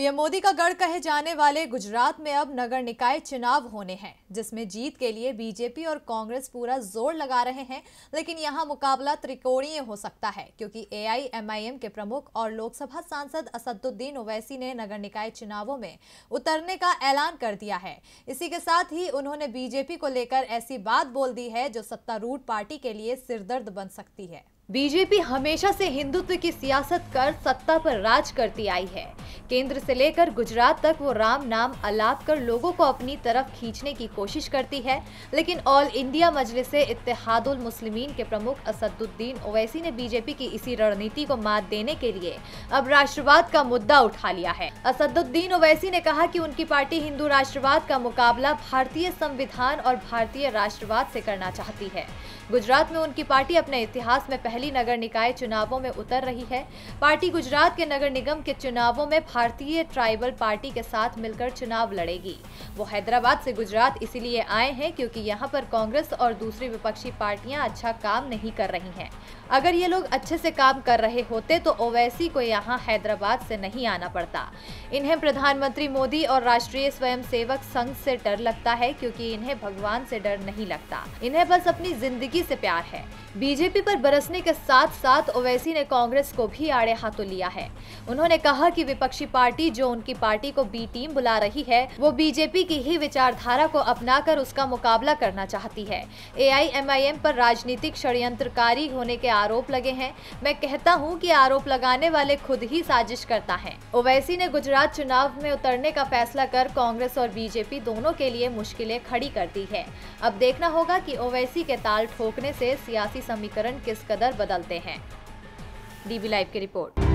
PM Modi का गढ़ कहे जाने वाले गुजरात में अब नगर निकाय चुनाव होने हैं, जिसमें जीत के लिए बीजेपी और कांग्रेस पूरा जोर लगा रहे हैं। लेकिन यहां मुकाबला त्रिकोणीय हो सकता है, क्योंकि एआईएमआईएम के प्रमुख और लोकसभा सांसद असदुद्दीन ओवैसी ने नगर निकाय चुनावों में उतरने का ऐलान कर दिया है। इसी के साथ ही उन्होंने बीजेपी को लेकर ऐसी बात बोल दी है जो सत्तारूढ़ पार्टी के लिए सिरदर्द बन सकती है। बीजेपी हमेशा से हिंदुत्व की सियासत कर सत्ता पर राज करती आई है। केंद्र से लेकर गुजरात तक वो राम नाम अलाप कर लोगों को अपनी तरफ खींचने की कोशिश करती है। लेकिन ऑल इंडिया मजलिसे इत्तेहादुल मुस्लिमीन के प्रमुख असदुद्दीन ओवैसी ने बीजेपी की इसी रणनीति को मात देने के लिए अब राष्ट्रवाद का मुद्दा उठा लिया है। असदुद्दीन ओवैसी ने कहा कि उनकी पार्टी हिंदू राष्ट्रवाद का मुकाबला भारतीय संविधान और भारतीय राष्ट्रवाद से करना चाहती है। गुजरात में उनकी पार्टी अपने इतिहास में पहली नगर निकाय चुनावों में उतर रही है। पार्टी गुजरात के नगर निगम के चुनावों में भारतीय ट्राइबल पार्टी के साथ मिलकर चुनाव लड़ेगी। वो हैदराबाद से गुजरात इसीलिए आए हैं क्योंकि यहाँ पर कांग्रेस और दूसरी विपक्षी पार्टियां अच्छा काम नहीं कर रही हैं। अगर ये लोग अच्छे से काम कर रहे होते तो ओवैसी को यहाँ हैदराबाद से नहीं आना पड़ता। इन्हें प्रधानमंत्री मोदी और राष्ट्रीय स्वयंसेवक संघ से डर लगता है, क्योंकि इन्हें भगवान से डर नहीं लगता। इन्हें बस अपनी जिंदगी से प्यार है। बीजेपी पर बरसने के साथ साथ ओवैसी ने कांग्रेस को भी आड़े हाथों लिया है। उन्होंने कहा कि विपक्षी पार्टी जो उनकी पार्टी को बी टीम बुला रही है, वो बीजेपी की ही विचारधारा को अपनाकर उसका मुकाबला करना चाहती है। एआईएमआईएम पर राजनीतिक षड्यंत्रकारी होने के आरोप लगे हैं। मैं कहता हूं कि आरोप लगाने वाले खुद ही साजिश करता है। ओवैसी ने गुजरात चुनाव में उतरने का फैसला कर कांग्रेस और बीजेपी दोनों के लिए मुश्किलें खड़ी कर दी है। अब देखना होगा कि ओवैसी के ताल ठोकने से सियासी समीकरण किस कदर बदलते हैं। डीबी लाइव की रिपोर्ट।